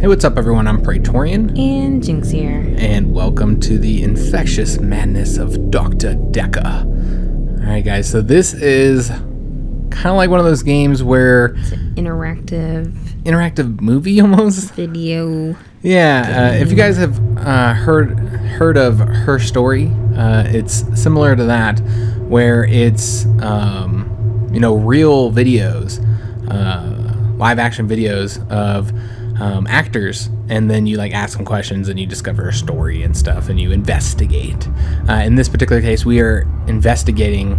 Hey, what's up everyone, I'm Praetorian. And Jynx here. And welcome to the Infectious Madness of Doctor Dekker. Alright guys, so this is kind of like one of those games where... It's an interactive movie almost? Video. Yeah, if you guys have heard of Her Story, it's similar to that, where it's, you know, real videos, live action videos of... actors, and then you like ask them questions and you discover a story and stuff and you investigate. In this particular case, we are investigating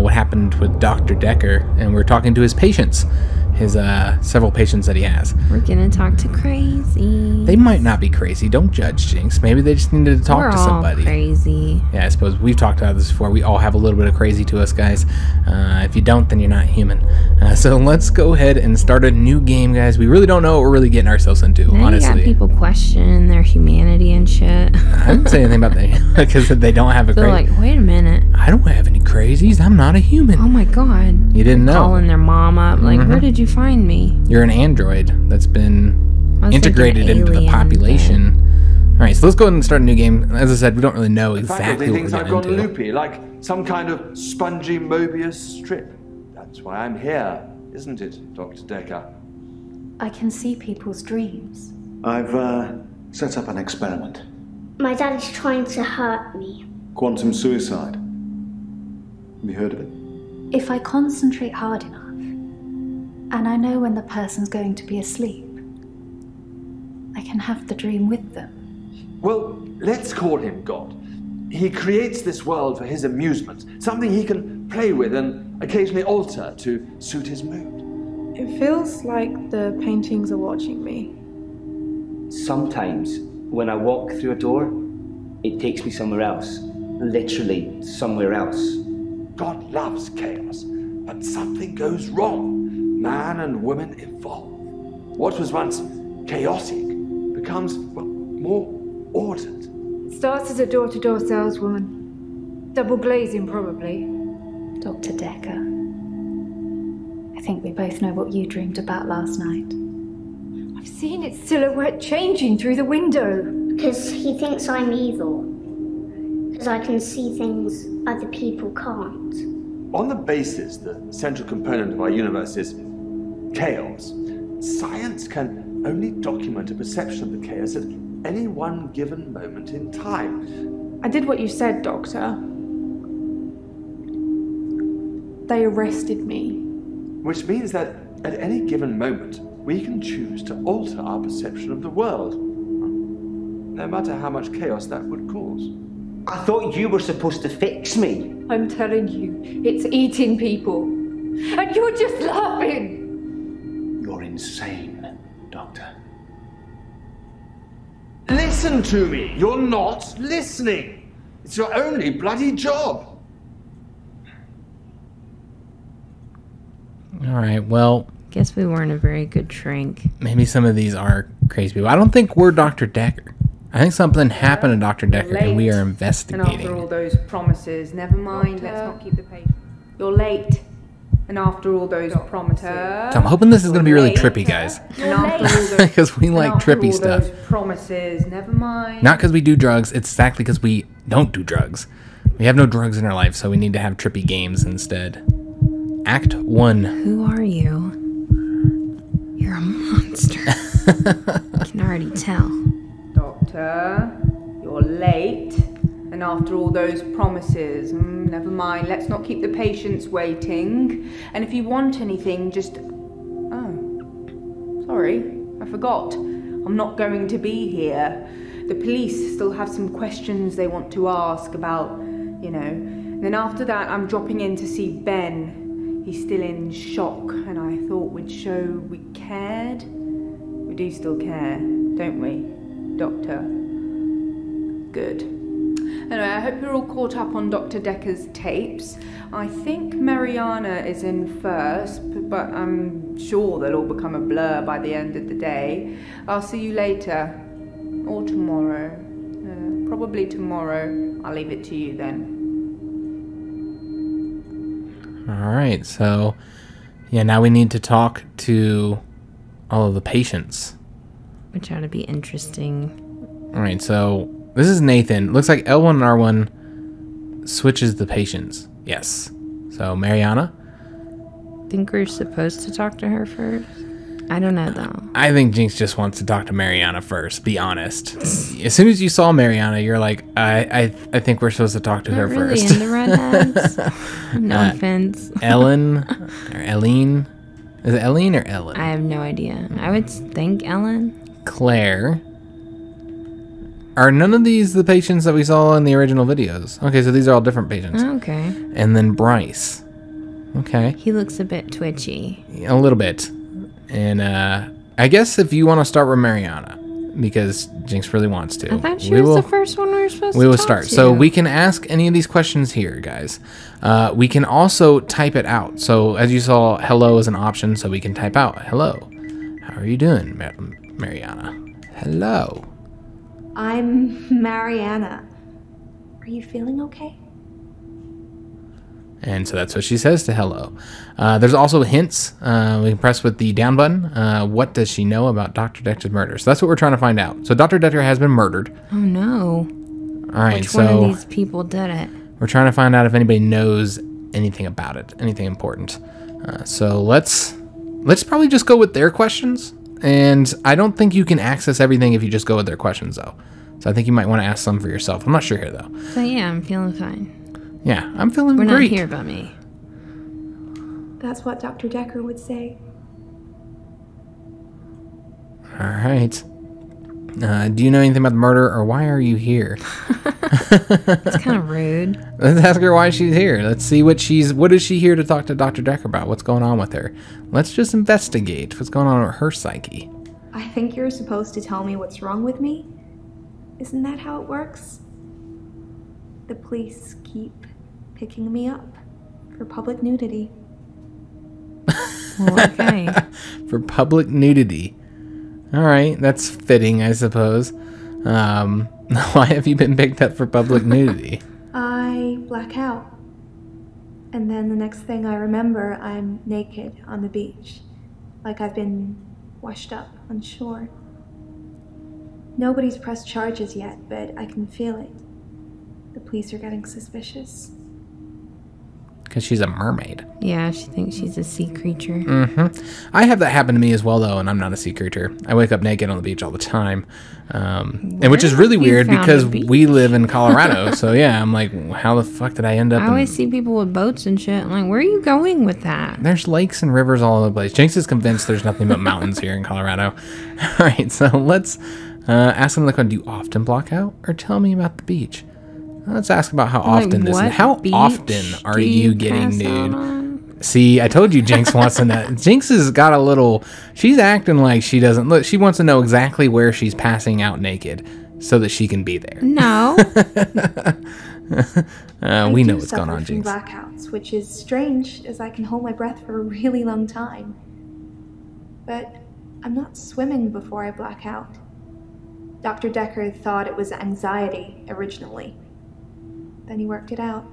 what happened with Dr. Dekker, and we're talking to his patients, his several patients that he has. We're gonna talk to crazy. They might not be crazy, don't judge, Jynx. Maybe they just needed to talk to somebody. All crazy. Yeah, I suppose we've talked about this before. We all have a little bit of crazy to us, guys. If you don't, then you're not human. So let's go ahead and start a new game, guys. We really don't know what we're really getting ourselves into, honestly. Yeah, people question their humanity and shit. I didn't say anything about that because they don't have a crazy. They're like, wait a minute. I don't have any crazies. I'm not a human. Oh my god. You didn't know. Calling their mom up, like, where did you find me? You're an android that's been integrated into the population. All right, so let's go ahead and start a new game. As I said, we don't really know exactly what we're I've gone loopy, like some kind of spongy Mobius strip. That's why I'm here, isn't it, Dr. Dekker? I can see people's dreams. I've set up an experiment. My dad is trying to hurt me. Quantum suicide. Have you heard of it? If I concentrate hard enough, and I know when the person's going to be asleep, I can have the dream with them. Well, let's call him God. He creates this world for his amusement, something he can play with and occasionally alter to suit his mood. It feels like the paintings are watching me. Sometimes, when I walk through a door, it takes me somewhere else. Literally, somewhere else. God loves chaos, but something goes wrong. Man and woman evolve. What was once chaotic becomes, well, more ordered. It starts as a door-to-door saleswoman. Double glazing, probably. Dr. Dekker, I think we both know what you dreamed about last night. I've seen its silhouette changing through the window. Because he thinks I'm evil. Because I can see things other people can't. On the basis the central component of our universe is chaos, science can only document a perception of the chaos at any one given moment in time. I did what you said, Doctor. They arrested me. Which means that at any given moment, we can choose to alter our perception of the world, no matter how much chaos that would cause. I thought you were supposed to fix me. I'm telling you, it's eating people. And you're just laughing. You're insane, Doctor. Listen to me. You're not listening. It's your only bloody job. All right, well... Guess we weren't a very good drink. Maybe some of these are crazy people. I don't think we're Dr. Dekker. I think something happened to Dr. Dekker and we are investigating. And after all those promises, never mind, let's not keep the patient. You're late. And after all those promises. So I'm hoping this is going to be really trippy, guys. Because we like trippy stuff. Promises, never mind. Not because we do drugs, it's exactly because we don't do drugs. We have no drugs in our life, so we need to have trippy games instead. Act 1. Who are you? You're a monster. I can already tell. You're late, and after all those promises, never mind, let's not keep the patients waiting. And if you want anything, just... Oh, sorry, I forgot. I'm not going to be here. The police still have some questions they want to ask about, you know. And then after that, I'm dropping in to see Ben. He's still in shock, and I thought we'd show we cared. We do still care, don't we? Doctor. Good. Anyway, I hope you're all caught up on Dr. Dekker's tapes. I think Marianna is in first, but I'm sure they'll all become a blur by the end of the day. I'll see you later. Or tomorrow. Probably tomorrow. I'll leave it to you then. Alright, so... Yeah, now we need to talk to all of the patients. which ought to be interesting. All right, so this is Nathan. Looks like L1 and R1 switches the patients. Yes. So Marianna? I think we're supposed to talk to her first. I don't know, though. I think Jynx just wants to talk to Marianna first, be honest. As soon as you saw Marianna, you're like, I think we're supposed to talk to her really first. Into redheads. No offense. Ellen or Eileen. Is it Eileen or Ellen? I have no idea. I would think Ellen. Claire. Are none of these the patients that we saw in the original videos? Okay, so these are all different patients. Okay. And then Bryce. Okay. He looks a bit twitchy. A little bit. And I guess if you want to start with Marianna, because Jynx really wants to. I thought she was the first one we were supposed to talk to. We will start. So we can ask any of these questions here, guys. We can also type it out. So as you saw, hello is an option, so we can type out, hello. How are you doing, Marianna? Hello. I'm Marianna. Are you feeling okay? And so that's what she says to hello. There's also hints. We can press with the down button. What does she know about Dr. Dekker's murder? So that's what we're trying to find out. So Dr. Dekker has been murdered. Oh, no. All right, so... which one of these people did it? We're trying to find out if anybody knows anything about it, anything important. So let's probably just go with their questions. And I don't think you can access everything if you just go with their questions, though. So I think you might want to ask some for yourself. I'm not sure here, though. So, yeah, I'm feeling fine. Yeah, I'm feeling great. We're not here about me. That's what Dr. Dekker would say. All right. Do you know anything about the murder, or why are you here? That's kind of rude. Let's ask her why she's here. Let's see what she's... what is she here to talk to Dr. Dekker about? What's going on with her? Let's just investigate what's going on with her psyche. I think you're supposed to tell me what's wrong with me. Isn't that how it works? The police keep picking me up for public nudity. Well, okay. For public nudity. All right, that's fitting, I suppose. Why have you been picked up for public nudity? I black out. And then the next thing I remember, I'm naked on the beach. Like I've been washed up on shore. Nobody's pressed charges yet, but I can feel it. The police are getting suspicious. Because she's a mermaid. Yeah, she thinks she's a sea creature. Mm-hmm. I have that happen to me as well, though, and I'm not a sea creature. I wake up naked on the beach all the time, and which is really weird because we live in Colorado. So yeah, I'm like, how the fuck did I end up? I always see people with boats and shit. I'm like, where are you going with that? There's lakes and rivers all over the place. Jynx is convinced there's nothing but mountains here in Colorado. All right, so let's ask them, like, do you often block out, or tell me about the beach? Let's ask about how often this is. How often are you getting nude? See, I told you Jynx wants to know. Jynx has got a little... she's acting like she doesn't... look, she wants to know exactly where she's passing out naked so that she can be there. No. We know what's going on, Jynx. I do suffer from blackouts, which is strange as I can hold my breath for a really long time. But I'm not swimming before I black out. Dr. Dekker thought it was anxiety originally. Then he worked it out.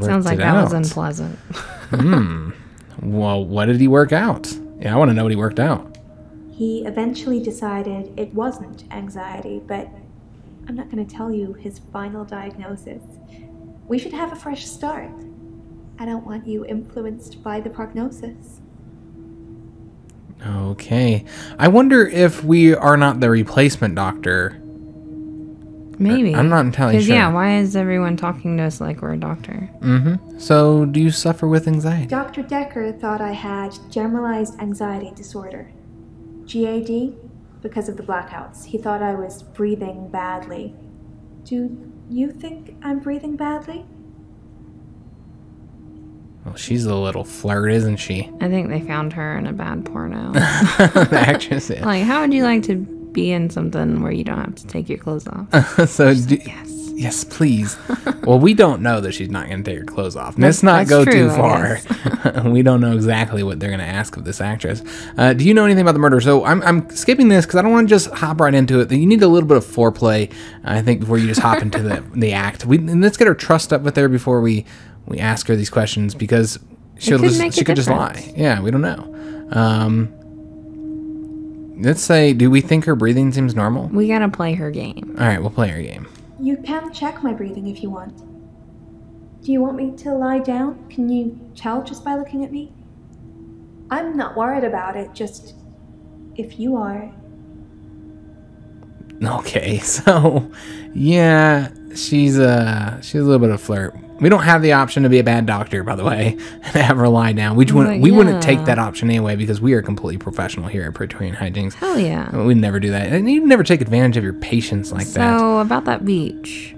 Sounds like that was unpleasant. Hmm. Well, what did he work out? Yeah, I want to know what he worked out. He eventually decided it wasn't anxiety, but I'm not going to tell you his final diagnosis. We should have a fresh start. I don't want you influenced by the prognosis. Okay. I wonder if we are not the replacement doctor. Maybe. I'm not entirely sure. Yeah, why is everyone talking to us like we're a doctor? Mm-hmm. So, do you suffer with anxiety? Dr. Dekker thought I had generalized anxiety disorder. GAD, because of the blackouts. He thought I was breathing badly. Do you think I'm breathing badly? Well, she's a little flirt, isn't she? I think they found her in a bad porno. The actress is. Like, how would you like to... be in something where you don't have to take your clothes off. So do, like, yes, please. Well, we don't know that she's not going to take her clothes off. Let's not go too far. We don't know exactly what they're going to ask of this actress. Do you know anything about the murder? So I'm skipping this because I don't want to just hop right into it. You need a little bit of foreplay, I think, before you just hop into the act. And let's get her trust up with her before we ask her these questions, because she could just lie. Yeah, we don't know. Let's say, do we think her breathing seems normal? We gotta play her game. All right, we'll play her game. You can check my breathing if you want. Do you want me to lie down? Can you tell just by looking at me? I'm not worried about it, just if you are. Okay, so yeah, she's a little bit of a flirt. We don't have the option to be a bad doctor, by the way, and have her lie down. We wouldn't take that option anyway because we are completely professional here at Praetorian HiJynx. Hell yeah. We'd never do that. And you'd never take advantage of your patients like that. So, about that beach.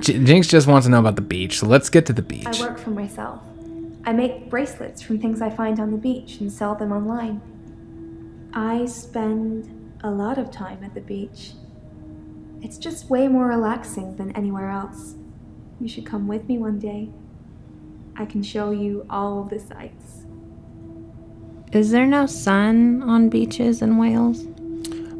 Jynx just wants to know about the beach, so let's get to the beach. I work for myself. I make bracelets from things I find on the beach and sell them online. I spend a lot of time at the beach. It's just way more relaxing than anywhere else. You should come with me one day. I can show you all the sights. Is there no sun on beaches in Wales?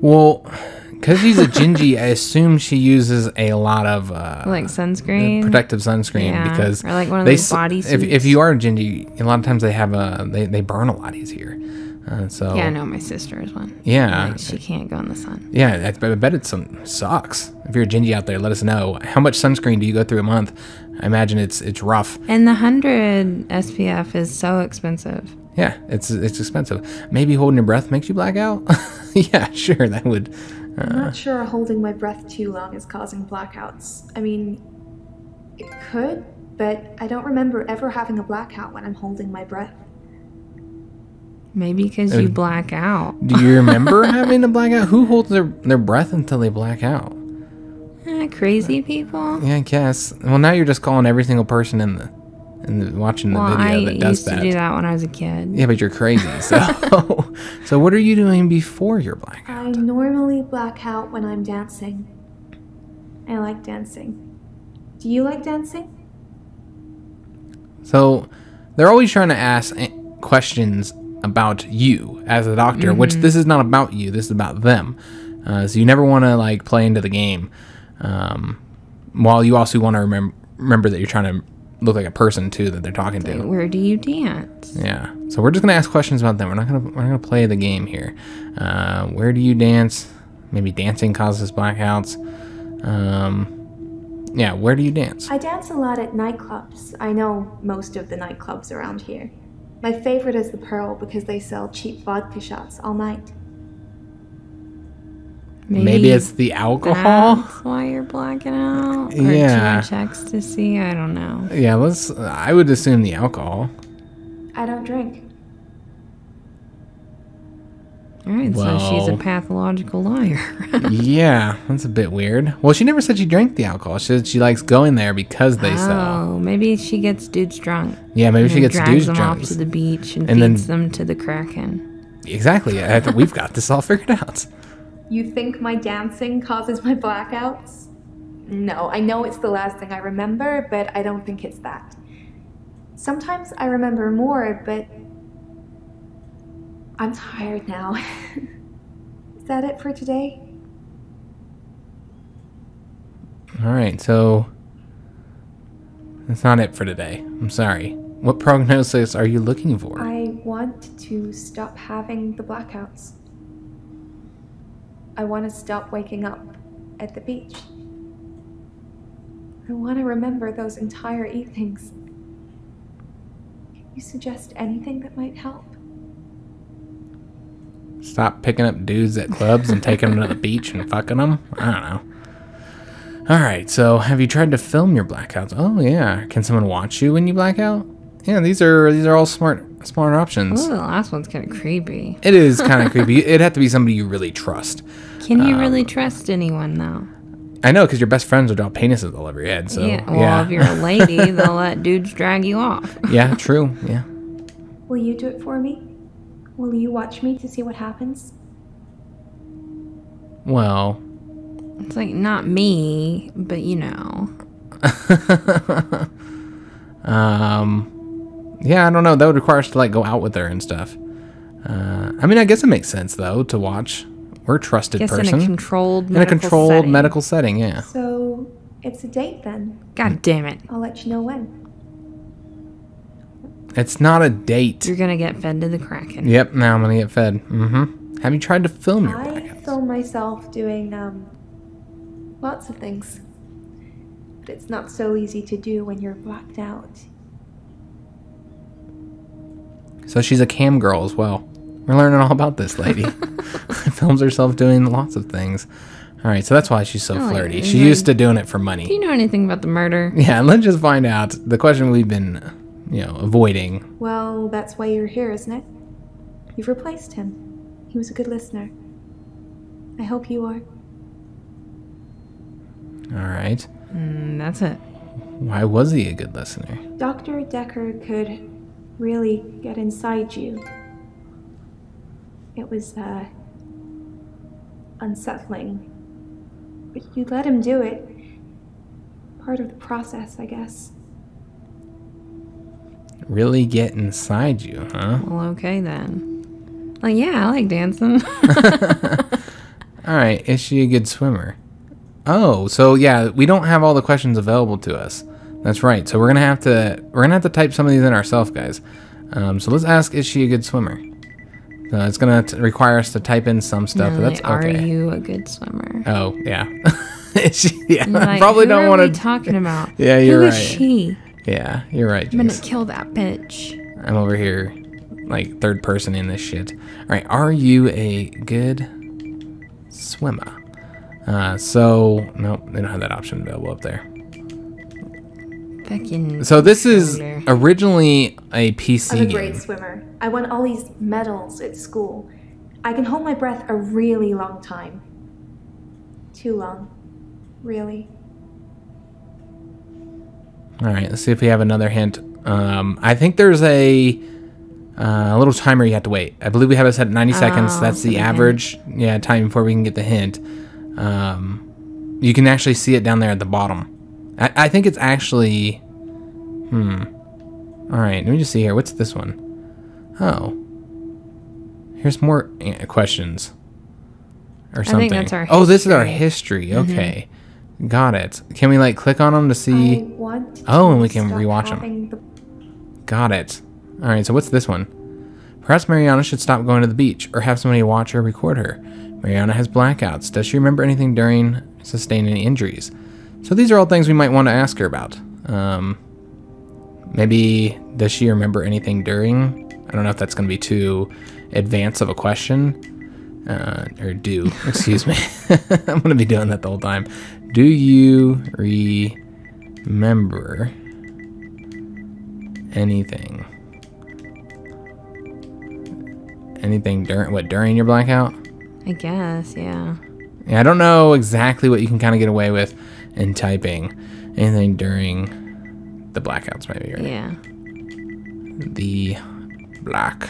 Well, because she's a Gingy, I assume she uses a lot of like sunscreen, protective sunscreen, yeah, because or like one of those body suits. If you are a Gingy, a lot of times they have they burn a lot easier. So yeah, I know my sister is one. Yeah, like, she can't go in the sun. Yeah, I bet it sucks. If you're a Gingy out there, let us know. How much sunscreen do you go through a month? I imagine it's rough. And the 100 SPF is so expensive. Yeah, it's expensive. Maybe holding your breath makes you black out. Yeah, sure, that would. I'm not sure holding my breath too long is causing blackouts. I mean, it could, but I don't remember ever having a blackout when I'm holding my breath. Maybe because you black out. Do you remember having a blackout? Who holds their breath until they black out? Crazy people. Yeah, I guess. Well, now you're just calling every single person watching the video that does that. I used to do that when I was a kid. Yeah, but you're crazy. So, so what are you doing before your blackout? I normally black out when I'm dancing. I like dancing. Do you like dancing? So, they're always trying to ask questions about you as a doctor, which this is not about you, this is about them. So you never want to like play into the game, while you also want to remember that you're trying to look like a person too that they're talking to. Where do you dance? Yeah, so we're just gonna ask questions about them. We're not gonna play the game here. Where do you dance? Maybe dancing causes blackouts. Yeah, where do you dance? I dance a lot at nightclubs. I know most of the nightclubs around here. My favorite is the Pearl because they sell cheap vodka shots all night. Maybe it's the alcohol? That's why you're blacking out? Or yeah. Too much ecstasy? I don't know. Yeah, I would assume the alcohol. I don't drink. All right, well, so she's a pathological liar. Yeah, that's a bit weird. Well, she never said she drank the alcohol. She said she likes going there because they sell. Oh, maybe she gets dudes drunk. Yeah, maybe she gets dudes drunk. Drags them off to the beach and feeds them to the Kraken. Exactly. I think we've got this all figured out. You think my dancing causes my blackouts? No, I know it's the last thing I remember, but I don't think it's that. Sometimes I remember more, but I'm tired now. Is that it for today? All right, so that's not it for today. I'm sorry. What prognosis are you looking for? I want to stop having the blackouts. I want to stop waking up at the beach. I want to remember those entire evenings. Can you suggest anything that might help? Stop picking up dudes at clubs and taking them to the beach and fucking them? I don't know. All right, so have you tried to film your blackouts? Oh, yeah. Can someone watch you when you black out? Yeah, these are all smart options. Oh, the last one's kind of creepy. It is kind of creepy. It'd have to be somebody you really trust. Can you really trust anyone, though? I know, because your best friends will draw penises all over your head. So, yeah, well, yeah. If you're a lady, they'll let dudes drag you off. Yeah, true. Yeah. Will you do it for me? Will you watch me to see what happens? Well, it's like not me, but you know. Yeah, I don't know. That would require us to like go out with her and stuff. I mean, I guess it makes sense though to watch. We're a trusted person. In a controlled medical setting, yeah. So it's a date then. God damn it! I'll let you know when. It's not a date. You're gonna get fed to the Kraken. Yep, now I'm gonna get fed. Mm-hmm. Have you tried to film your podcast? I film myself doing lots of things. But it's not so easy to do when you're blacked out. So she's a cam girl as well. We're learning all about this lady. Films herself doing lots of things. All right, so that's why she's so flirty. She's used to doing it for money. Do you know anything about the murder? Yeah, let's just find out. The question we've been, you know, avoiding. Well, that's why you're here, isn't it? You've replaced him. He was a good listener. I hope you are. All right. That's it. Why was he a good listener? Dr. Dekker could really get inside you. It was, unsettling. But you let him do it. Part of the process, I guess. Really get inside you, huh? Well, okay then. Like, yeah, I like dancing. All right, is she a good swimmer? Oh, so yeah, we don't have all the questions available to us. That's right. So we're gonna have to type some of these in ourselves, guys. So let's ask, is she a good swimmer? It's gonna require us to type in some stuff. No, that's like, okay. Are you a good swimmer? Oh yeah. Yeah. Like, probably who don't want to talking about. Yeah, you're right. Who is she? Yeah, you're right. I'm gonna kill that bitch. I'm over here, like third person in this shit. All right, are you a good swimmer? So nope, they don't have that option available up there. So this is originally a PC game. I'm a great swimmer. I won all these medals at school. I can hold my breath a really long time. Too long, really. All right, let's see if we have another hint. I think there's a little timer you have to wait. I believe we have it set at 90 seconds. That's the average time before we can get the hint. You can actually see it down there at the bottom. I think it's actually, all right, let me just see here. What's this one? Oh, here's more questions or something. I think that's our history. Oh, this is our history. Okay, got it. Can we like click on them to see? Oh, and we can rewatch them. Got it. All right, so what's this one? Perhaps Marianna should stop going to the beach or have somebody watch or record her. Marianna has blackouts. Does she remember anything during sustained any injuries? So these are all things we might want to ask her about. Maybe does she remember anything during? I don't know if that's going to be too advanced of a question. Or do. Excuse me. I'm going to be doing that the whole time. Do you remember anything? Anything during, what, during your blackout? I guess, yeah. Yeah, I don't know exactly what you can kind of get away with. And typing anything during the blackouts, maybe. Right? Yeah. The black.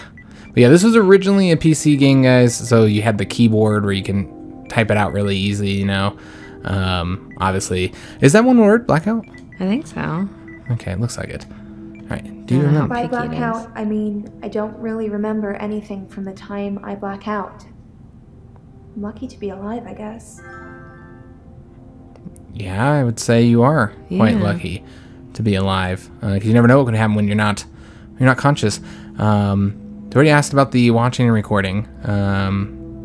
But yeah, this was originally a PC game, guys. So you had the keyboard where you can type it out really easy, you know. Obviously. Is that one word, blackout? I think so. Okay, it looks like it. All right. Do you remember? By blackout, I mean, I don't really remember anything from the time I black out. I'm lucky to be alive, I guess. Yeah, I would say you are quite lucky to be alive. Because you never know what could happen when you're not conscious. They already asked about the watching and recording.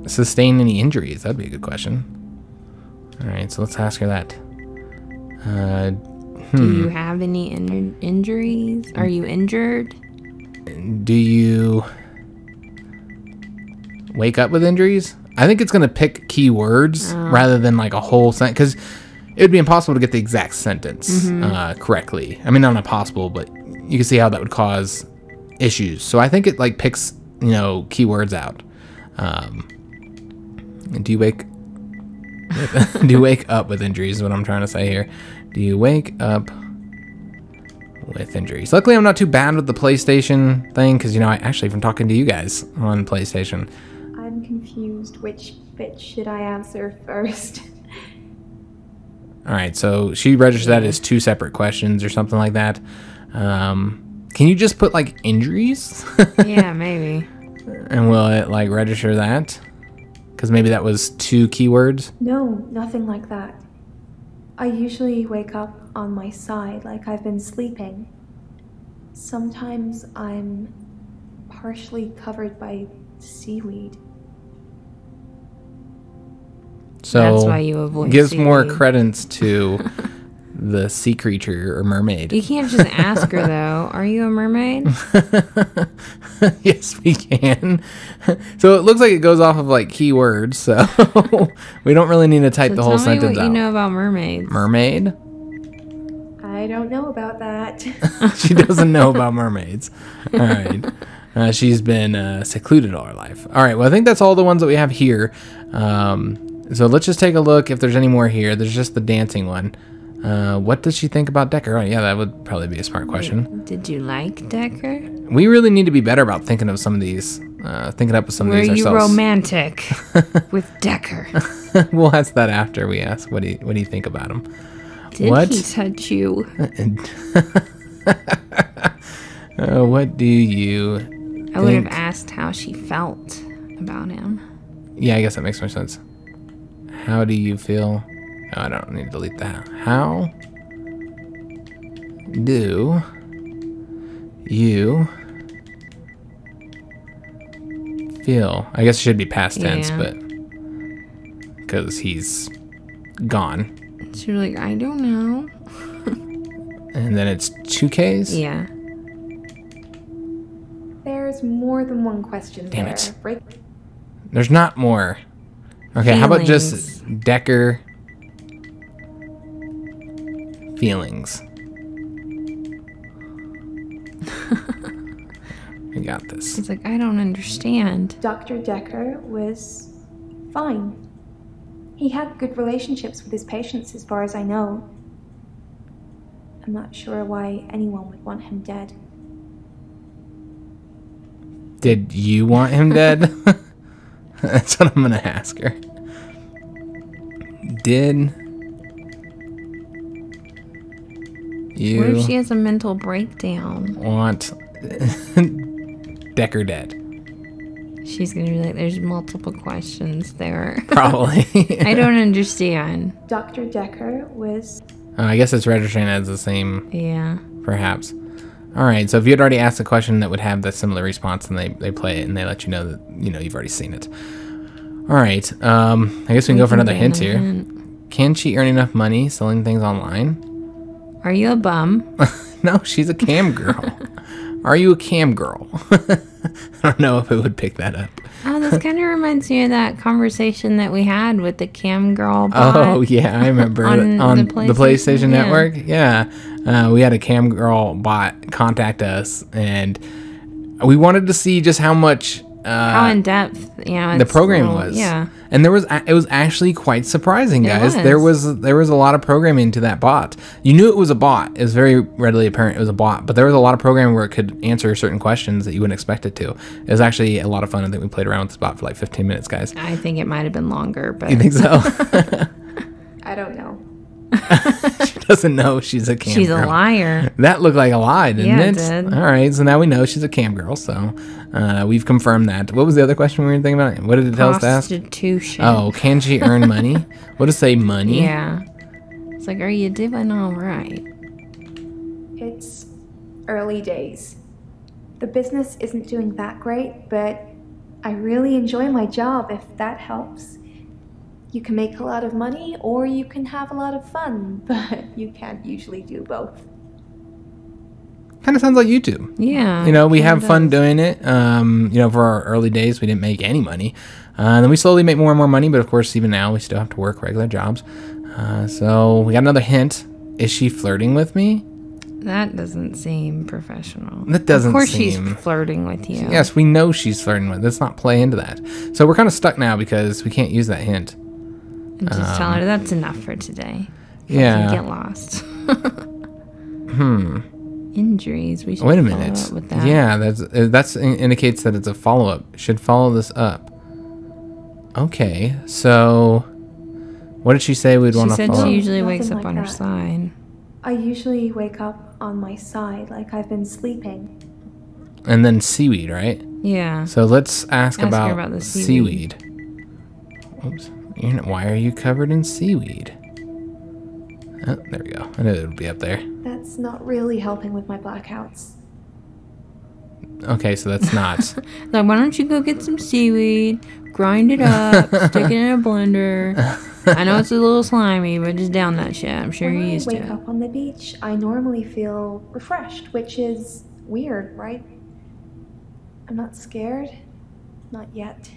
Sustain any injuries? That'd be a good question. All right, so let's ask her that. Do you have any injuries? Are you injured? Do you wake up with injuries? I think it's going to pick keywords rather than like a whole sentence. Because it would be impossible to get the exact sentence correctly. I mean, not impossible, but you can see how that would cause issues. So I think it like picks, you know, keywords out. Do you wake? Do you wake up with injuries? Is what I'm trying to say here. Do you wake up with injuries? Luckily, I'm not too bad with the PlayStation thing because you know I actually from talking to you guys on PlayStation. I'm confused. Which bit should I answer first? All right, so she registers that as two separate questions or something like that. Can you just put, like, injuries? Yeah, maybe. And will it, like, register that? Because maybe that was two keywords? No, nothing like that. I usually wake up on my side like I've been sleeping. Sometimes I'm partially covered by seaweed. So that's why you avoid gives seaweed. More credence to the sea creature or mermaid. You can't just ask her though. Are you a mermaid? Yes, we can. So it looks like it goes off of like keywords, so we don't really need to type the whole sentence out. Tell me what you know about mermaids. Mermaid? I don't know about that. She doesn't know about mermaids. All right. She's been secluded all her life. All right. Well, I think that's all the ones that we have here. So let's just take a look if there's any more here. There's just the dancing one. What does she think about Dekker? Oh, yeah, that would probably be a smart question. Did you like Dekker? We really need to be better about thinking of some of these. Thinking up with some of these ourselves. Were you romantic with Dekker? We'll ask that after we ask what do you think about him. Did he touch you? What do you think? I would have asked how she felt about him. Yeah, I guess that makes more sense. How do you feel? Oh, I don't need to delete that. How do you feel? I guess it should be past tense, but because he's gone. So you're like, I don't know. And then it's 2Ks? Yeah. There's more than one question. Damn there. It. Right? There's not more. Okay, feelings. How about just Dekker feelings? I got this. It's like, I don't understand. Dr. Dekker was fine. He had good relationships with his patients, as far as I know. I'm not sure why anyone would want him dead. Did you want him dead? That's what I'm going to ask her. Did you... What if she has a mental breakdown? Want Dekker dead? She's going to be like, there's multiple questions there. Probably. I don't understand. Dr. Dekker was... I guess it's registering as the same. Yeah. Perhaps. All right. So if you had already asked a question that would have that similar response, and they play it and they let you know that, you know, you've already seen it. All right. I guess we can go for another hint here. Can she earn enough money selling things online? Are you a bum? No, she's a cam girl. Are you a cam girl? I don't know if it would pick that up. Oh, this kind of reminds me of that conversation that we had with the cam girl bot. Oh, yeah, I remember. on the PlayStation Network? Yeah. We had a cam girl bot contact us, and we wanted to see just how much... how in-depth, the program was. Yeah. And it was actually quite surprising, guys. There was a lot of programming to that bot. You knew it was a bot. It was very readily apparent it was a bot, but there was a lot of programming where it could answer certain questions that you wouldn't expect it to. It was actually a lot of fun. I think we played around with this bot for like 15 minutes, guys. I think it might have been longer, but... You think so? I don't know. She doesn't know she's a cam girl. She's a liar. That looked like a lie, didn't it? Yeah, it did. All right, so now we know she's a cam girl, so we've confirmed that. What was the other question we were thinking about? What did it tell us to ask? Prostitution. Oh, can she earn money? What does it say, money? Yeah. It's like, are you doing all right? It's early days. The business isn't doing that great, but I really enjoy my job, if that helps. You can make a lot of money, or you can have a lot of fun, but you can't usually do both. Kind of sounds like YouTube. Yeah. You know, we have fun doing it. You know, for our early days, we didn't make any money. Then we slowly make more and more money, but of course, even now, we still have to work regular jobs. So we got another hint. Is she flirting with me? That doesn't seem professional. That doesn't seem... Of course she's flirting with you. Yes, we know she's flirting with. Let's not play into that. So we're kind of stuck now because we can't use that hint. Just tell her that's enough for today. Yeah. Get lost. Injuries. We should wait a minute. Follow up with that. Yeah, that's indicates that it's a follow up. Should follow this up. Okay, so what did she say we'd want to follow up? She said she usually wakes up on her side. I usually wake up on my side, like I've been sleeping. And then seaweed, right? Yeah. So let's ask about the seaweed. Oops. Why are you covered in seaweed? Oh, there we go. I knew it would be up there. That's not really helping with my blackouts. Okay, so that's not. Like, why don't you go get some seaweed, grind it up, stick it in a blender. I know it's a little slimy, but just down that shit. I'm sure you're used to it. When I wake up on the beach, I normally feel refreshed, which is weird, right? I'm not scared. Not yet.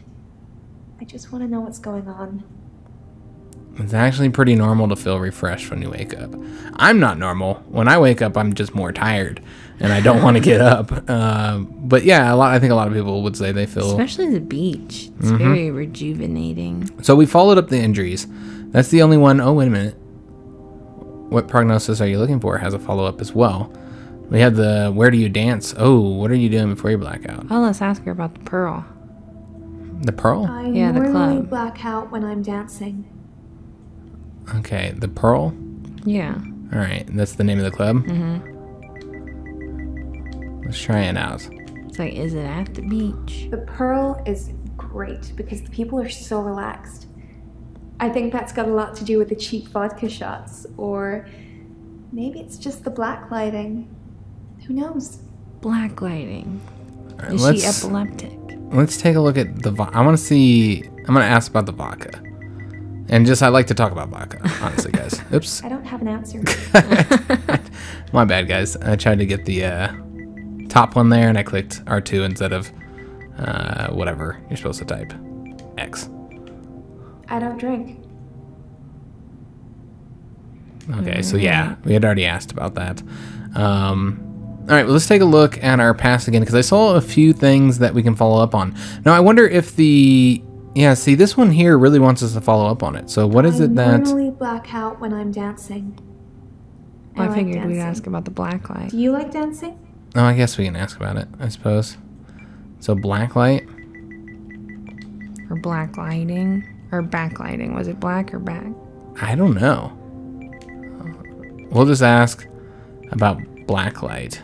I just want to know what's going on. It's actually pretty normal to feel refreshed when you wake up. I'm not normal. When I wake up, I'm just more tired, and I don't want to get up. But yeah, I think a lot of people would say they feel... Especially the beach. It's very rejuvenating. So we followed up the injuries. That's the only one... Oh, wait a minute. What prognosis are you looking for? Has a follow-up as well. We had the where do you dance? Oh, what are you doing before you black out? Oh, let's ask her about the pearl. The pearl? Yeah, the club. I normally black out when I'm dancing. Okay, the Pearl? Yeah. Alright, that's the name of the club? Mm-hmm. Let's try it out. It's like, is it at the beach? The Pearl is great because the people are so relaxed. I think that's got a lot to do with the cheap vodka shots, or maybe it's just the black lighting. Who knows? Black lighting. Right, is she epileptic? Let's take a look at the vodka. I want to see... I'm going to ask about the vodka. And just, I like to talk about vodka, honestly, guys. Oops. I don't have an answer. My bad, guys. I tried to get the top one there, and I clicked R2 instead of whatever you're supposed to type. X. I don't drink. Okay, so yeah, we had already asked about that. All right, well, let's take a look at our past again, because I saw a few things that we can follow up on. Now, I wonder if the... Yeah, see, this one here really wants us to follow up on it. So what is it that... I normally black out when I'm dancing. I figured we'd ask about the black light. Do you like dancing? Oh, I guess we can ask about it, I suppose. So black light? Or black lighting? Or backlighting? Was it black or back? I don't know. We'll just ask about black light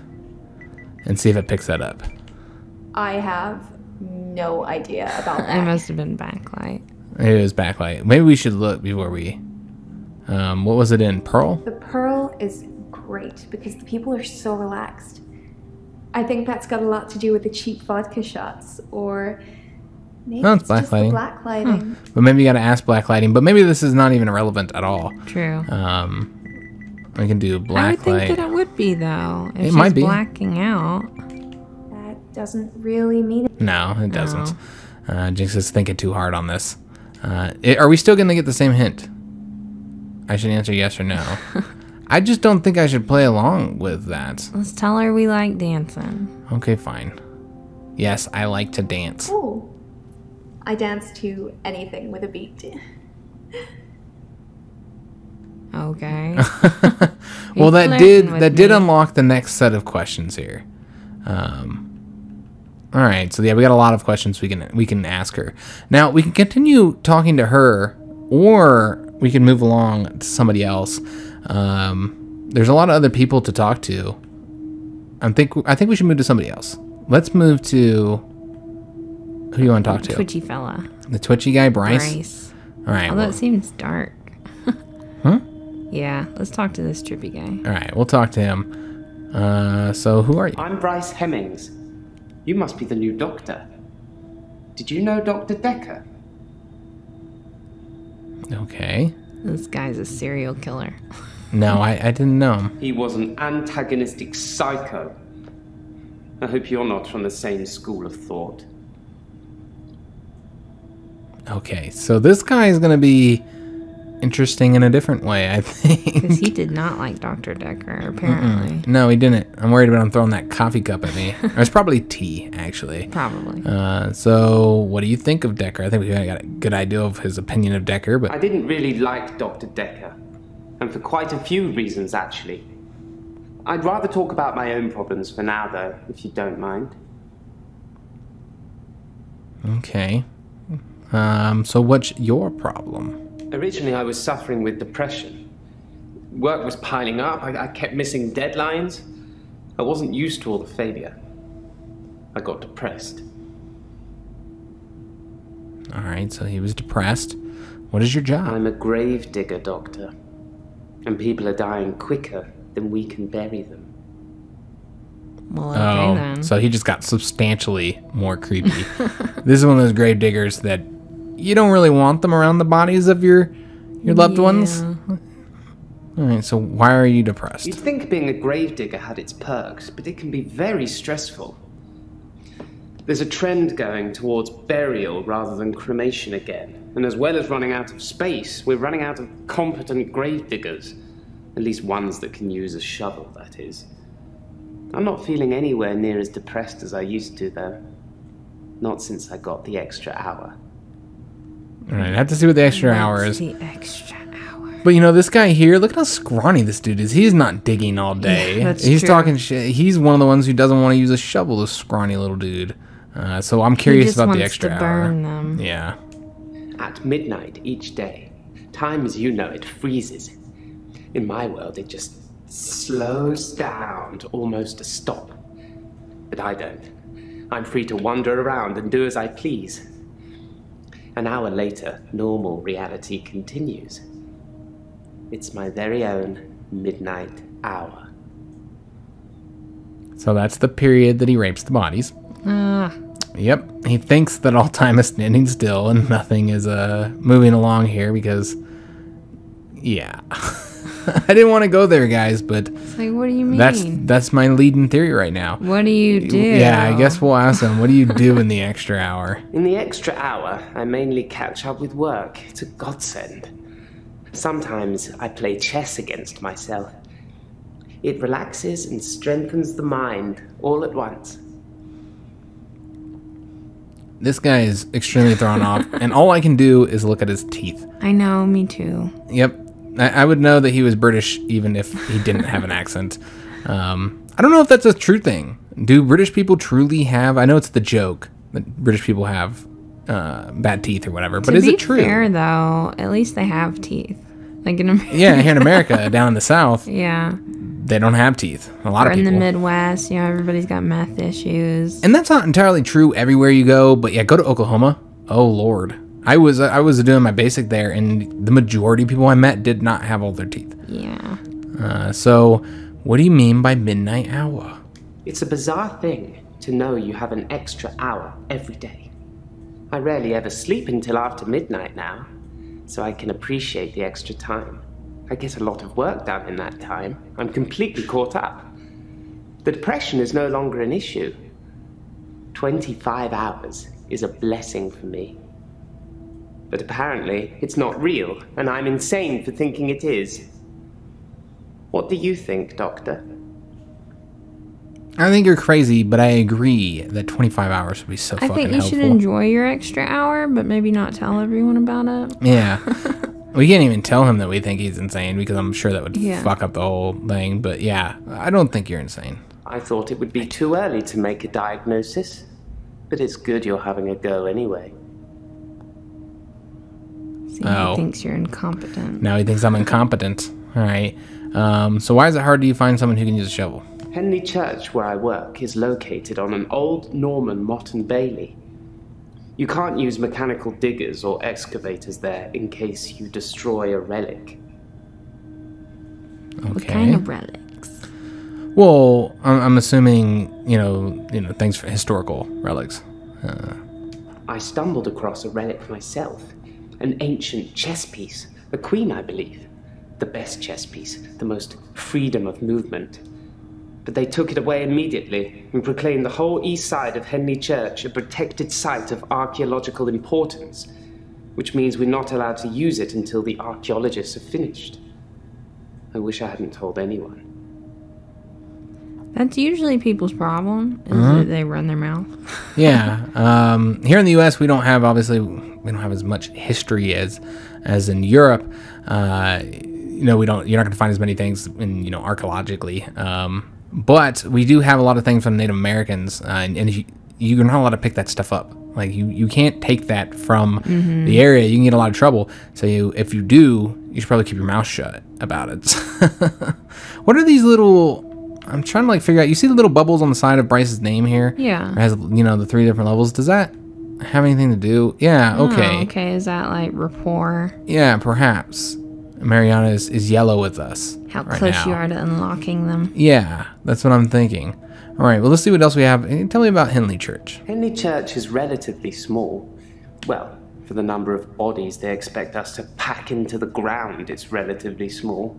and see if it picks that up. I have... no idea about that. It must have been backlight. It was backlight. Maybe we should look before we... what was it in? Pearl? The Pearl is great because the people are so relaxed. I think that's got a lot to do with the cheap vodka shots, or maybe it's black just lighting. The black lighting. But maybe you got to ask black lighting, but maybe this is not even relevant at all. True. We can do black light. I would think that it would be, though. If it might be. Blacking out. Doesn't really mean it. No, it doesn't. No. Jynx is thinking too hard on this. Are we still going to get the same hint? I should answer yes or no. I just don't think I should play along with that. Let's tell her we like dancing. Okay, fine. Yes, I like to dance. Oh, I dance to anything with a beat. Okay. Well, that did unlock the next set of questions here. All right, so yeah, we got a lot of questions we can ask her. Now, we can continue talking to her, or we can move along to somebody else. There's a lot of other people to talk to. I think we should move to somebody else. Let's move to... Who do you want to talk to? Twitchy fella. The twitchy guy, Bryce? Bryce. All right. Although it seems dark. Huh? Yeah, let's talk to this trippy guy. All right, we'll talk to him. So who are you? I'm Bryce Hemmings. You must be the new doctor. Did you know Dr. Dekker? Okay. This guy's a serial killer. No, I didn't know him. He was an antagonistic psycho. I hope you're not from the same school of thought. Okay, so this guy is going to be interesting in a different way, I think. Because he did not like Dr. Dekker, apparently. No, he didn't. I'm worried about him throwing that coffee cup at me. Or it's probably tea, actually. Probably. So, what do you think of Dekker? I think we got a good idea of his opinion of Dekker, but... I didn't really like Dr. Dekker. And for quite a few reasons, actually. I'd rather talk about my own problems for now, though, if you don't mind. Okay. So what's your problem? Originally, I was suffering with depression. Work was piling up, I kept missing deadlines. I wasn't used to all the failure. I got depressed. Alright, so he was depressed. What is your job? I'm a grave digger, Doctor. And people are dying quicker than we can bury them. Well, okay then. So he just got substantially more creepy. This is one of those grave diggers that you don't really want them around the bodies of your loved ones. All right, so why are you depressed? You'd think being a gravedigger had its perks, but it can be very stressful. There's a trend going towards burial rather than cremation again. And as well as running out of space, we're running out of competent gravediggers. At least ones that can use a shovel, that is. I'm not feeling anywhere near as depressed as I used to, though. Not since I got the extra hour. All right, I have to see what the extra hour is. The extra hour. But you know, this guy here, look at how scrawny this dude is. He's not digging all day. Yeah, that's true. Talking shit. He's one of the ones who doesn't want to use a shovel, this scrawny little dude. So I'm curious about the extra hour. Burn them. Yeah. At midnight each day, time as you know it freezes. In my world, it just slows down to almost a stop. But I don't. I'm free to wander around and do as I please. An hour later, normal reality continues. It's my very own midnight hour. So that's the period that he rapes the bodies. Yep, he thinks that all time is standing still and nothing is moving along here because, yeah. I didn't want to go there, guys, but it's like, what do you mean? That's my leading theory right now. What do you do? Yeah, I guess we'll ask them. What do you do in the extra hour? In the extra hour, I mainly catch up with work. It's a godsend. Sometimes I play chess against myself. It relaxes and strengthens the mind all at once. This guy is extremely thrown off, and all I can do is look at his teeth. I know, me too. Yep. I would know that he was British even if he didn't have an accent. I don't know if that's a true thing. Do British people truly have... I know it's the joke that British people have bad teeth or whatever, but is it true? To be fair, though, at least they have teeth. Like in America. Yeah, here in America, down in the South, yeah, they don't have teeth. A lot of people. Or in the Midwest, you know, everybody's got meth issues. And that's not entirely true everywhere you go, but yeah, go to Oklahoma. Oh, Lord. I was doing my basic there, and the majority of people I met did not have all their teeth. Yeah. So, what do you mean by midnight hour? It's a bizarre thing to know you have an extra hour every day. I rarely ever sleep until after midnight now, so I can appreciate the extra time. I get a lot of work done in that time. I'm completely caught up. The depression is no longer an issue. 25 hours is a blessing for me. But apparently, it's not real, and I'm insane for thinking it is. What do you think, Doctor? I think you're crazy, but I agree that 25 hours would be so fucking helpful. I think you should enjoy your extra hour, but maybe not tell everyone about it. Yeah. We can't even tell him that we think he's insane, because I'm sure that would fuck up the whole thing. But yeah, I don't think you're insane. I thought it would be too early to make a diagnosis, but it's good you're having a go anyway. So he thinks you're incompetent. Now he thinks I'm incompetent. All right. So why is it hard to find someone who can use a shovel? Henley Church, where I work, is located on an old Norman motte and bailey. You can't use mechanical diggers or excavators there in case you destroy a relic. Okay. What kind of relics? Well, I'm assuming you know, things for historical relics. I stumbled across a relic myself. An ancient chess piece, a queen, I believe. The best chess piece, the most freedom of movement. But they took it away immediately and proclaimed the whole east side of Henley Church a protected site of archaeological importance, which means we're not allowed to use it until the archaeologists have finished. I wish I hadn't told anyone. That's usually people's problem, is that they run their mouth. Yeah. Here in the U.S., we don't have, obviously, we don't have as much history as in Europe. You know, you're not going to find as many things in, you know, archaeologically. But we do have a lot of things from Native Americans, and you're not allowed to pick that stuff up. Like, you can't take that from the area. You can get a lot of trouble. So if you do, you should probably keep your mouth shut about it. What are these little... I'm trying to like figure out. You see the little bubbles on the side of Bryce's name here? Yeah. It has, you know, the 3 different levels. Does that have anything to do? Yeah. Okay. Oh, okay. Is that like rapport? Yeah, perhaps. Marianna is yellow with us. How close you are to unlocking them? Yeah, that's what I'm thinking. All right, well, let's see what else we have. Tell me about Henley Church. Henley Church is relatively small. Well, for the number of bodies they expect us to pack into the ground, it's relatively small.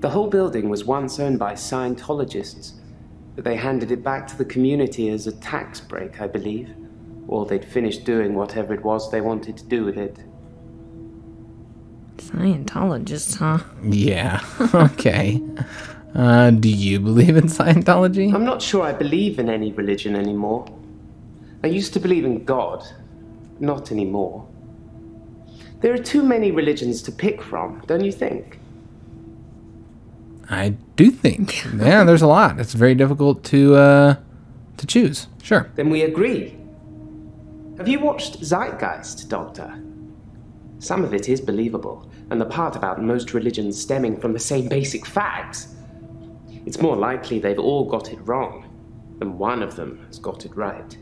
The whole building was once owned by Scientologists, but they handed it back to the community as a tax break, I believe, or they'd finished doing whatever it was they wanted to do with it. Scientologists, huh? Yeah, okay. Do you believe in Scientology? I'm not sure I believe in any religion anymore. I used to believe in God. Not anymore. There are too many religions to pick from, don't you think? I do think. Yeah, there's a lot. It's very difficult to choose. Sure. Then we agree. Have you watched Zeitgeist, Doctor? Some of it is believable, and the part about most religions stemming from the same basic facts. It's more likely they've all got it wrong than one of them has got it right.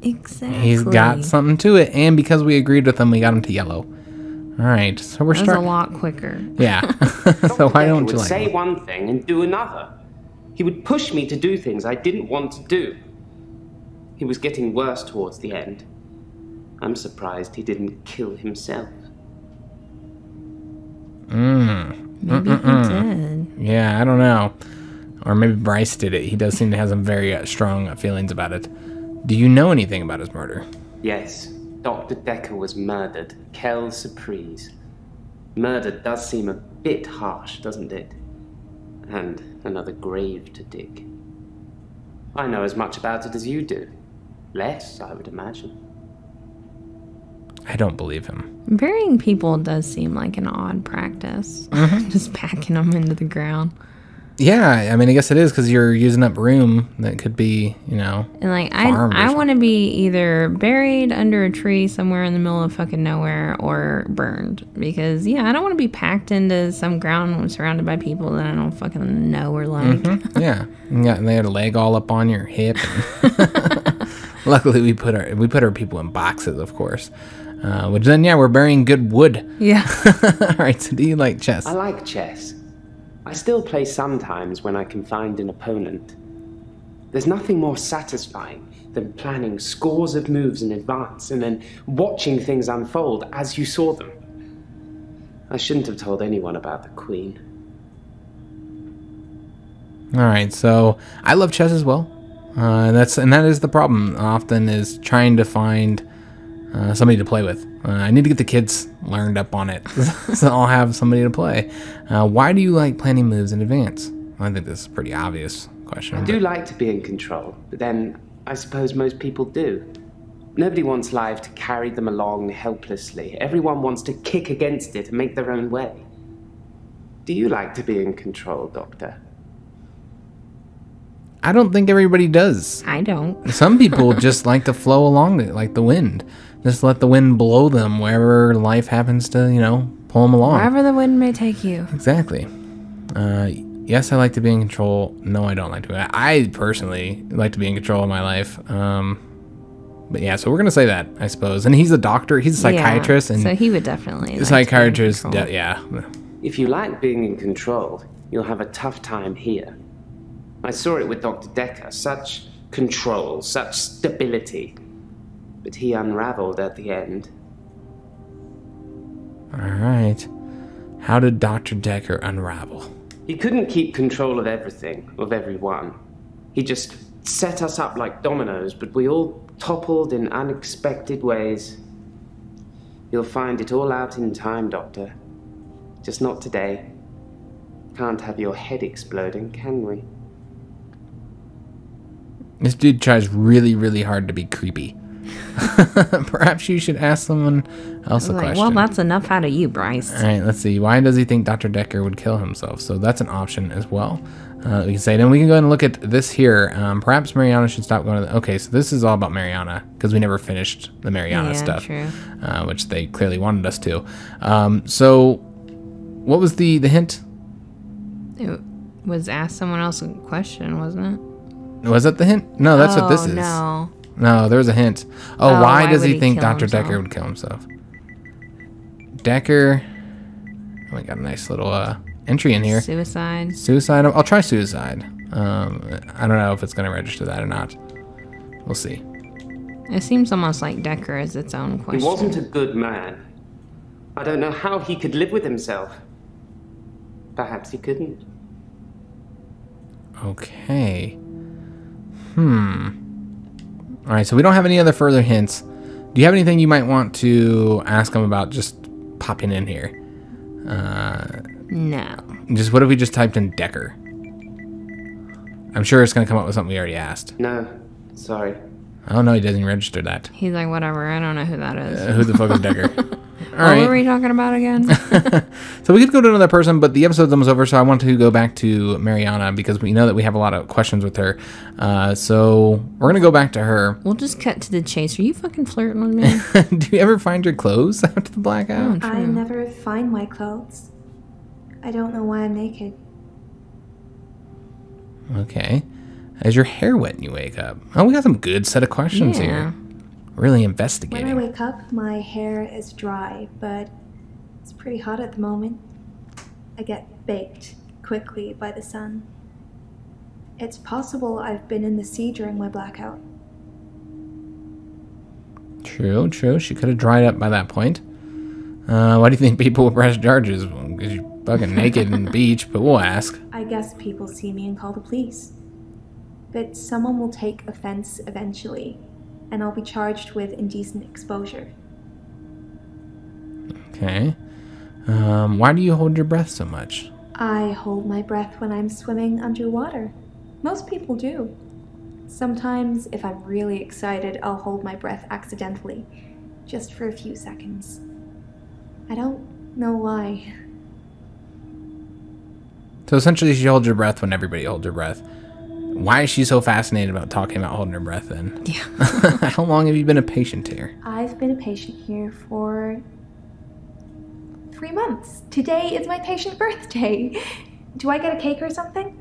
Exactly. He's got something to it, and because we agreed with him, we got him to yellow. All right, so we're starting a lot quicker. Yeah. So why don't you say one thing and do another? He would push me to do things I didn't want to do. He was getting worse towards the end. I'm surprised he didn't kill himself. Maybe he did. Yeah, I don't know. Or maybe Bryce did it. He does seem to have some very strong feelings about it. Do you know anything about his murder? Yes. Dr. Dekker was murdered. Quelle surprise. Murder does seem a bit harsh, doesn't it? And another grave to dig. I know as much about it as you do. Less, I would imagine. I don't believe him. Burying people does seem like an odd practice. Just packing them into the ground. Yeah, I mean, I guess it is because you're using up room that could be, you know. And like, I want to be either buried under a tree somewhere in the middle of fucking nowhere or burned because, yeah, I don't want to be packed into some ground surrounded by people that I don't fucking know or like. Yeah, and they had a leg all up on your hip. Luckily, we put our people in boxes, of course. Which then, yeah, we're burying good wood. Yeah. All right, so do you like chess? I like chess. I still play sometimes when I can find an opponent. There's nothing more satisfying than planning scores of moves in advance and then watching things unfold as you saw them. I shouldn't have told anyone about the queen. All right, so I love chess as well. That is the problem often, is trying to find somebody to play with. I need to get the kids learned up on it, so I'll have somebody to play. Why do you like planning moves in advance? Well, I think this is a pretty obvious question. I do like to be in control, but then I suppose most people do. Nobody wants life to carry them along helplessly. Everyone wants to kick against it and make their own way. Do you like to be in control, Doctor? I don't think everybody does. I don't. Some people just like to flow along it like the wind. Just let the wind blow them wherever life happens to, you know, pull them along. Wherever the wind may take you. Exactly. Yes, I like to be in control. No, I don't like to be. I personally like to be in control of my life. But yeah, so we're going to say that, I suppose. And he's a doctor. He's a psychiatrist. Yeah, and so he would definitely like psychiatrist, to be in control. Yeah. If you like being in control, you'll have a tough time here. I saw it with Dr. Dekker. Such control, such stability. But he unraveled at the end. All right. How did Dr. Dekker unravel? He couldn't keep control of everything, of everyone. He just set us up like dominoes, but we all toppled in unexpected ways. You'll find it all out in time, Doctor. Just not today. Can't have your head exploding, can we? This dude tries really, really hard to be creepy. Perhaps you should ask someone else a question. Well, that's enough out of you, Bryce. All right, let's see. Why does he think Dr. Dekker would kill himself? So that's an option as well. We can say, then we can go and look at this here. Perhaps Marianna should stop going to the... Okay, so this is all about Marianna, because we never finished the Marianna stuff. True. Which they clearly wanted us to. So what was the hint? It was ask someone else a question, wasn't it? Was that the hint? No, that's what this is. No, there was a hint. Why does he think Dr. Dekker would kill himself? Dekker. Oh, we got a nice little entry in here. Suicide. I'll try suicide. I don't know if it's going to register that or not. We'll see. It seems almost like Dekker is its own question. He wasn't a good man. I don't know how he could live with himself. Perhaps he couldn't. Okay. All right, so we don't have any other further hints. Do you have anything you might want to ask him about just popping in here? No. Just what if we just typed in Dekker? I'm sure it's going to come up with something we already asked. No, sorry. I don't know. He doesn't register that. He's like, whatever. I don't know who that is. Who the fuck is Dekker? All right. What were we talking about again? So we could go to another person, but the episode's almost over, so I want to go back to Marianna because we know that we have a lot of questions with her. So we're going to go back to her. We'll just cut to the chase. Are you fucking flirting with me? Do you ever find your clothes after the blackout? I never find my clothes. I don't know why I'm naked. Okay. Is your hair wet when you wake up? Oh, we got some good set of questions here. Really investigating. When I wake up, my hair is dry, but it's pretty hot at the moment. I get baked quickly by the sun. It's possible I've been in the sea during my blackout. True, true. She could have dried up by that point. Why do you think people will press charges? Because you're fucking naked in the beach, but we'll ask. I guess people see me and call the police. But someone will take offense eventually, and I'll be charged with indecent exposure. Okay. Why do you hold your breath so much? I hold my breath when I'm swimming underwater. Most people do. Sometimes, if I'm really excited, I'll hold my breath accidentally, just for a few seconds. I don't know why. So essentially, she holds your breath when everybody holds your breath. Why is she so fascinated about talking about holding her breath then? Yeah. How long have you been a patient here? I've been a patient here for 3 months. Today is my patient birthday. Do I get a cake or something?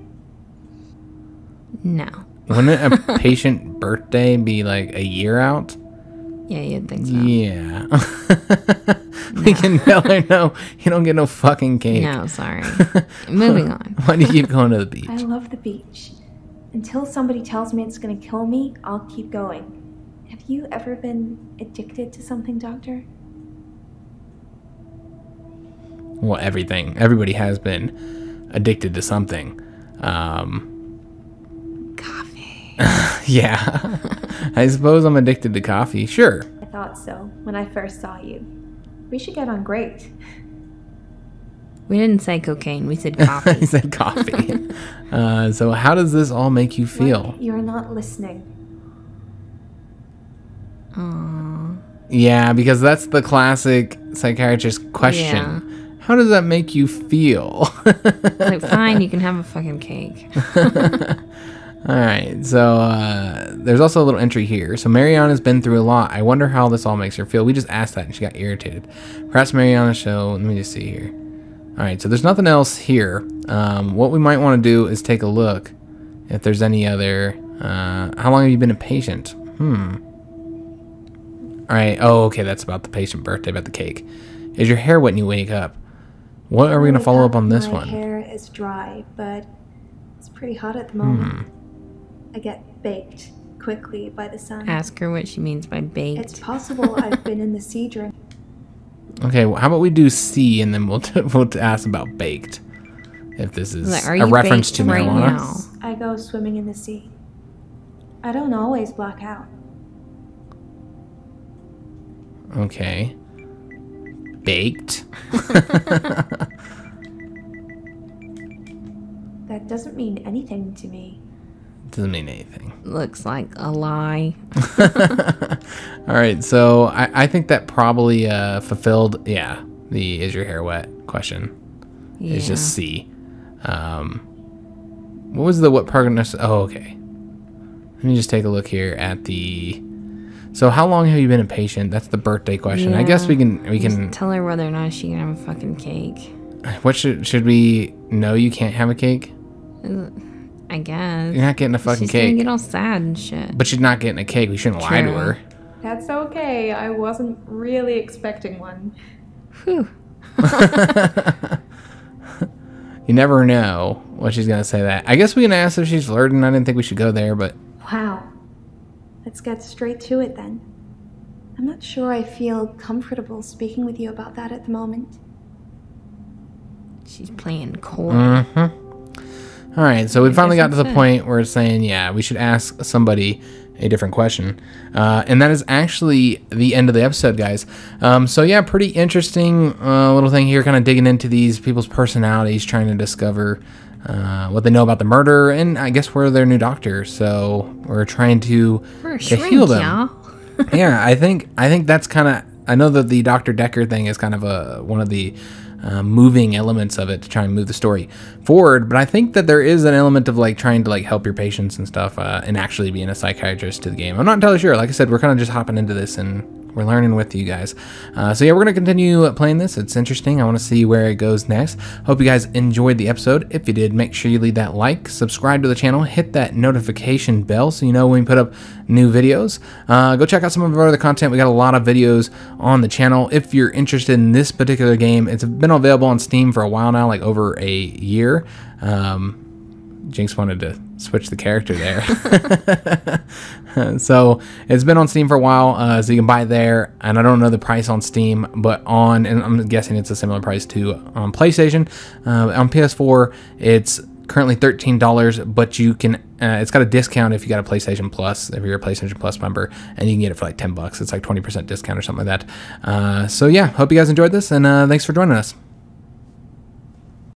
No. Wouldn't a patient birthday be like a year out? Yeah, you'd think so. Yeah. We can tell her no, you don't get no fucking cake. No, sorry. Moving on. Why do you keep going to the beach? I love the beach. Until somebody tells me it's going to kill me, I'll keep going. Have you ever been addicted to something, Doctor? Well, everything. Everybody has been addicted to something. Coffee. Yeah. I suppose I'm addicted to coffee. Sure. I thought so when I first saw you. We should get on great. We didn't say cocaine. We said coffee. We said coffee. So how does this all make you feel? Look, you're not listening. Aww. Yeah, because that's the classic psychiatrist question. Yeah. How does that make you feel? Like, fine, you can have a fucking cake. All right, so there's also a little entry here. So Marianna's been through a lot. I wonder how this all makes her feel. We just asked that, and she got irritated. Perhaps Marianna's show. Let me just see here. All right, so there's nothing else here. What we might want to do is take a look if there's any other... how long have you been a patient? All right, oh, okay, that's about the patient birthday, about the cake. Is your hair wet when you wake up? What are we going to follow up on this one? My hair is dry, but it's pretty hot at the moment. I get baked quickly by the sun. Ask her what she means by baked. It's possible I've been in the sea during... Okay, well, how about we do C and then we'll ask about baked, if this is like, a reference to marijuana. Right, I go swimming in the sea. I don't always black out. Okay. Baked? That doesn't mean anything to me. Doesn't mean anything. Looks like a lie. All right, so I think that probably fulfilled, yeah, the is your hair wet question. Yeah. It's just C. What was the what prognosis? Oh, okay. Let me just take a look here at the. So how long have you been a patient? That's the birthday question. Yeah. I guess we can tell her whether or not she can have a fucking cake. What should we? No, you can't have a cake. I guess. You're not getting a fucking cake. She's gonna get all sad and shit. But she's not getting a cake. We shouldn't lie to her. That's okay. I wasn't really expecting one. Whew. You never know what she's gonna say that. I guess we can ask if she's flirting. I didn't think we should go there, but... Wow. Let's get straight to it then. I'm not sure I feel comfortable speaking with you about that at the moment. She's playing coy. Mm-hmm. All right, so we finally got to the point where it's saying, yeah, we should ask somebody a different question. And that is actually the end of the episode, guys. So yeah, pretty interesting little thing here, kind of digging into these people's personalities, trying to discover what they know about the murder, and I guess we're their new doctor, so we're trying to heal them. Yeah, I think that's kind of... I know that the Dr. Dekker thing is kind of one of the moving elements of it to try and move the story forward, but I think that there is an element of like trying to like help your patients and stuff, and actually being a psychiatrist to the game. I'm not entirely sure. Like I said, we're kind of just hopping into this and we're learning with you guys. So yeah, we're gonna continue playing this. It's interesting. I want to see where it goes next. Hope you guys enjoyed the episode. If you did, make sure you leave that like, subscribe to the channel, hit that notification bell so you know when we put up new videos. Go check out some of our other content. We got a lot of videos on the channel. If you're interested in this particular game, it's been available on Steam for a while now, like over a year. Jynx wanted to switch the character there. So it's been on Steam for a while, so you can buy it there. And I don't know the price on Steam, but and I'm guessing it's a similar price to on PlayStation. On PS4, it's currently $13, but you can it's got a discount if you got a PlayStation Plus, if you're a PlayStation Plus member, and you can get it for like $10. It's like 20% discount or something like that. So yeah, hope you guys enjoyed this, and thanks for joining us.